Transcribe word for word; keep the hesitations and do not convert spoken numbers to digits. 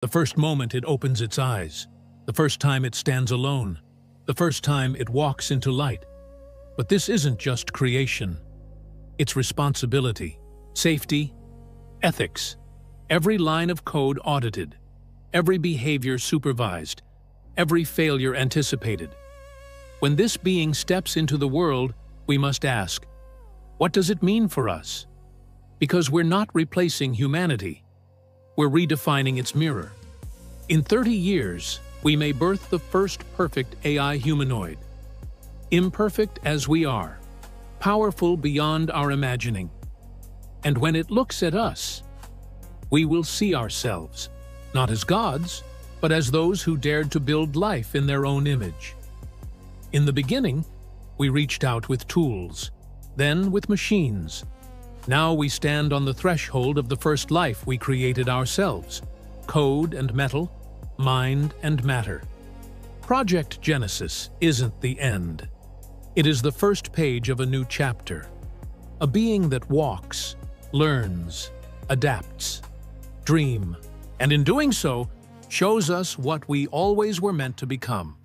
The first moment it opens its eyes, the first time it stands alone, the first time it walks into light. But this isn't just creation. It's responsibility, safety, ethics. Every line of code audited, every behavior supervised, every failure anticipated. When this being steps into the world, we must ask, what does it mean for us? Because we're not replacing humanity. We're redefining its mirror. In thirty years, we may birth the first perfect A I humanoid. Imperfect as we are, powerful beyond our imagining. And when it looks at us, we will see ourselves, not as gods, but as those who dared to build life in their own image. In the beginning, we reached out with tools, then with machines. Now we stand on the threshold of the first life we created ourselves, code and metal, mind and matter. Project Genesis isn't the end. It is the first page of a new chapter. A being that walks, learns, adapts, dreams, and in doing so, shows us what we always were meant to become.